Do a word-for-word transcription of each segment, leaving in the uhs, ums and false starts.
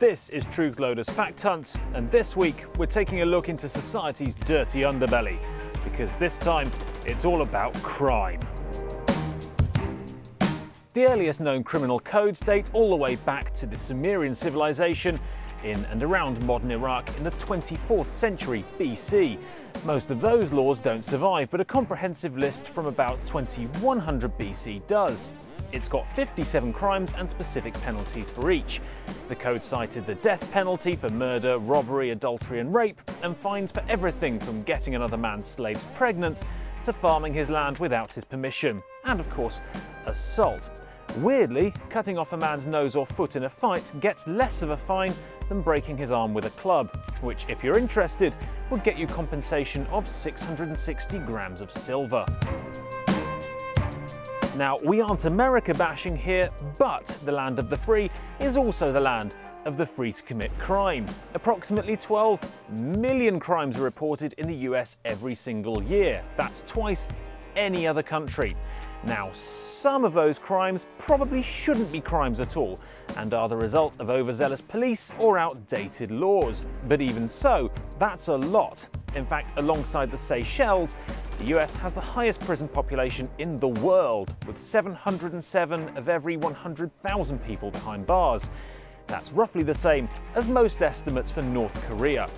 This is Truthloader's Fact Hunt, and this week we're taking a look into society's dirty underbelly, because this time it's all about crime. The earliest known criminal codes date all the way back to the Sumerian civilization in and around modern Iraq in the twenty-fourth century B C. Most of those laws don't survive, but a comprehensive list from about twenty-one hundred B C does. It's got fifty-seven crimes and specific penalties for each. The code cited the death penalty for murder, robbery, adultery and rape, and fines for everything from getting another man's slaves pregnant to farming his land without his permission, and of course, assault. Weirdly, cutting off a man's nose or foot in a fight gets less of a fine than breaking his arm with a club, which, if you're interested, would get you compensation of six hundred sixty grams of silver. Now, we aren't America bashing here, but the land of the free is also the land of the free to commit crime. Approximately twelve million crimes are reported in the U S every single year. That's twice any other country. Now, some of those crimes probably shouldn't be crimes at all and are the result of overzealous police or outdated laws. But even so, that's a lot. In fact, alongside the Seychelles, the U S has the highest prison population in the world, with seven hundred seven of every one hundred thousand people behind bars. That's roughly the same as most estimates for North Korea.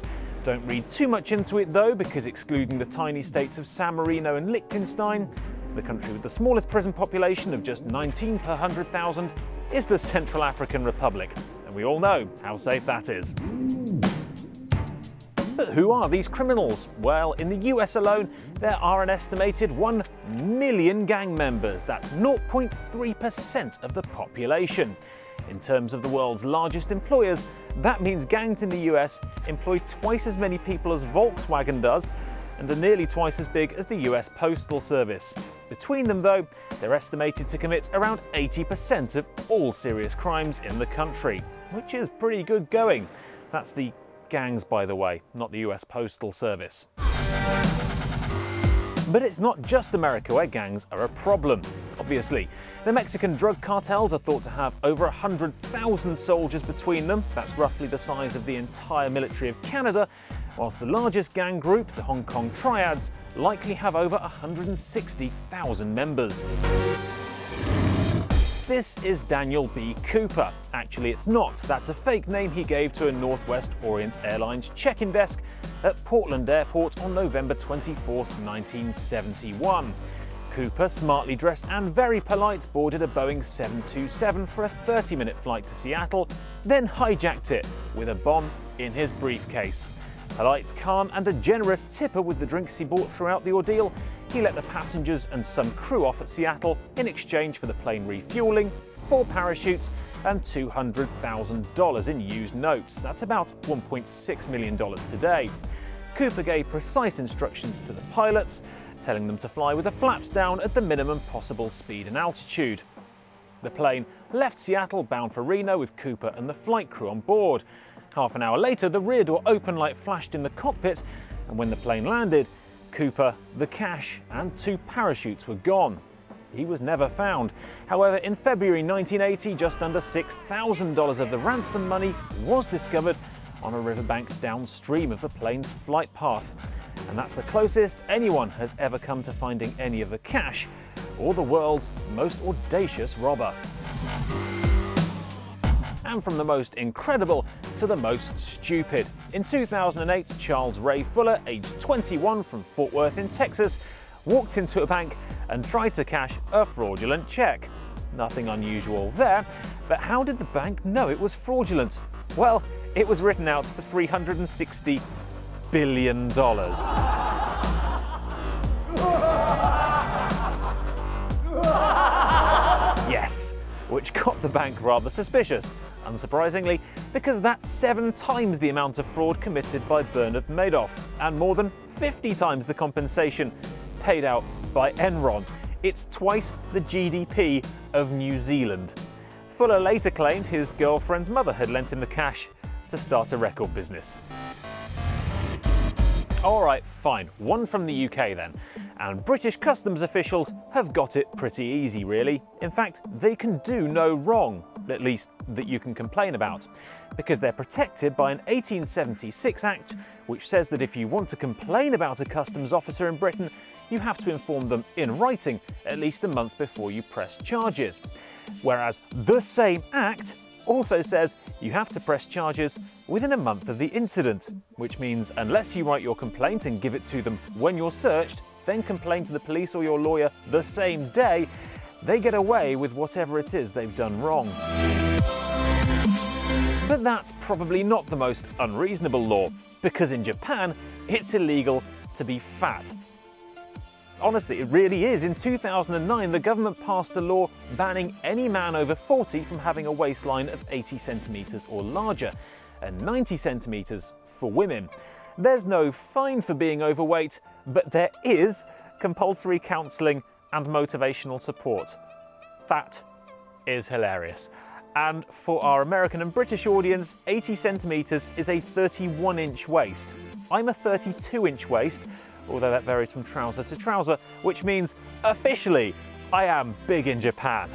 Don't read too much into it though, because excluding the tiny states of San Marino and Liechtenstein, the country with the smallest prison population of just nineteen per one hundred thousand is the Central African Republic, and we all know how safe that is. But who are these criminals? Well, in the U S alone, there are an estimated one million gang members. That's zero point three percent of the population. In terms of the world's largest employers, that means gangs in the U S employ twice as many people as Volkswagen does, and are nearly twice as big as the U S Postal Service. Between them though, they're estimated to commit around eighty percent of all serious crimes in the country, which is pretty good going. That's the gangs, by the way, not the U S Postal Service. But it's not just America where gangs are a problem, obviously. The Mexican drug cartels are thought to have over one hundred thousand soldiers between them. That's roughly the size of the entire military of Canada, whilst the largest gang group, the Hong Kong Triads, likely have over one hundred sixty thousand members. This is Daniel B. Cooper. Actually, it's not. That's a fake name he gave to a Northwest Orient Airlines check-in desk at Portland Airport on November twenty-fourth, nineteen seventy-one. Cooper, smartly dressed and very polite, boarded a Boeing seven twenty-seven for a thirty minute flight to Seattle, then hijacked it with a bomb in his briefcase. Polite, calm and a generous tipper with the drinks he bought throughout the ordeal, he let the passengers and some crew off at Seattle in exchange for the plane refueling, four parachutes and two hundred thousand dollars in used notes. That's about one point six million dollars today. Cooper gave precise instructions to the pilots, telling them to fly with the flaps down at the minimum possible speed and altitude. The plane left Seattle bound for Reno with Cooper and the flight crew on board. Half an hour later, the rear door open light flashed in the cockpit, and when the plane landed, Cooper, the cash, and two parachutes were gone. He was never found. However, in February nineteen eighty, just under six thousand dollars of the ransom money was discovered on a riverbank downstream of the plane's flight path. And that's the closest anyone has ever come to finding any of the cash, or the world's most audacious robber. And from the most incredible to the most stupid. In two thousand eight, Charles Ray Fuller, aged twenty-one, from Fort Worth in Texas, walked into a bank and tried to cash a fraudulent check. Nothing unusual there, but how did the bank know it was fraudulent? Well, it was written out for three hundred sixty billion dollars. Yes, which got the bank rather suspicious, unsurprisingly, because that's seven times the amount of fraud committed by Bernard Madoff, and more than fifty times the compensation paid out by Enron. It's twice the G D P of New Zealand. Fuller later claimed his girlfriend's mother had lent him the cash to start a record business. All right, fine, one from the U K then. And British customs officials have got it pretty easy, really. In fact, they can do no wrong. at least that you can complain about, because they're protected by an eighteen seventy-six Act which says that if you want to complain about a customs officer in Britain, you have to inform them in writing at least a month before you press charges. Whereas the same Act also says you have to press charges within a month of the incident, which means unless you write your complaint and give it to them when you're searched, then complain to the police or your lawyer the same day, they get away with whatever it is they've done wrong. But that's probably not the most unreasonable law, because in Japan, it's illegal to be fat. Honestly, it really is. In two thousand nine, the government passed a law banning any man over forty from having a waistline of eighty centimetres or larger, and ninety centimetres for women. There's no fine for being overweight, but there is compulsory counselling and motivational support. That is hilarious. And for our American and British audience, eighty centimetres is a thirty-one inch waist. I'm a thirty-two inch waist, although that varies from trouser to trouser, which means, officially, I am big in Japan.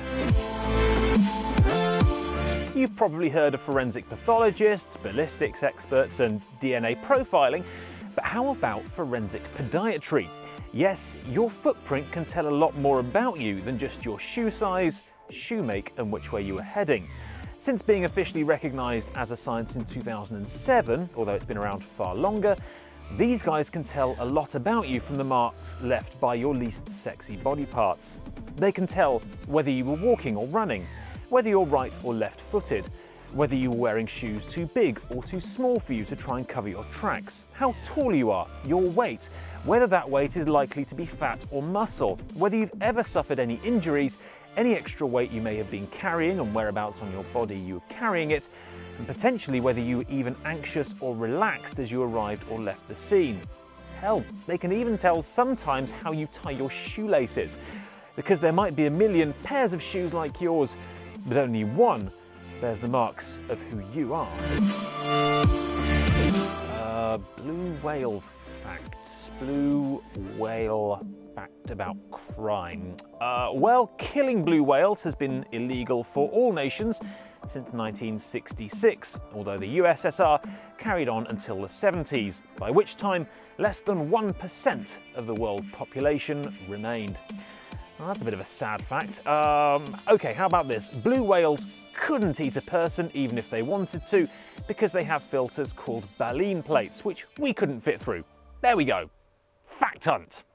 You've probably heard of forensic pathologists, ballistics experts and D N A profiling, but how about forensic podiatry? Yes, your footprint can tell a lot more about you than just your shoe size, shoe make and which way you are heading. Since being officially recognised as a science in two thousand seven, although it's been around far longer, these guys can tell a lot about you from the marks left by your least sexy body parts. They can tell whether you were walking or running, whether you're right or left-footed, whether you're wearing shoes too big or too small for you to try and cover your tracks, how tall you are, your weight, whether that weight is likely to be fat or muscle, whether you've ever suffered any injuries, any extra weight you may have been carrying and whereabouts on your body you were carrying it, and potentially whether you were even anxious or relaxed as you arrived or left the scene. Hell, they can even tell sometimes how you tie your shoelaces, because there might be a million pairs of shoes like yours, but only one bears the marks of who you are. Uh, blue whale facts, blue whale fact about crime. Uh, well, killing blue whales has been illegal for all nations since nineteen sixty-six, although the U S S R carried on until the seventies, by which time less than one percent of the world population remained. Well, that's a bit of a sad fact. Um, okay, how about this? Blue whales couldn't eat a person even if they wanted to, because they have filters called baleen plates, which we couldn't fit through. There we go. Fact Hunt.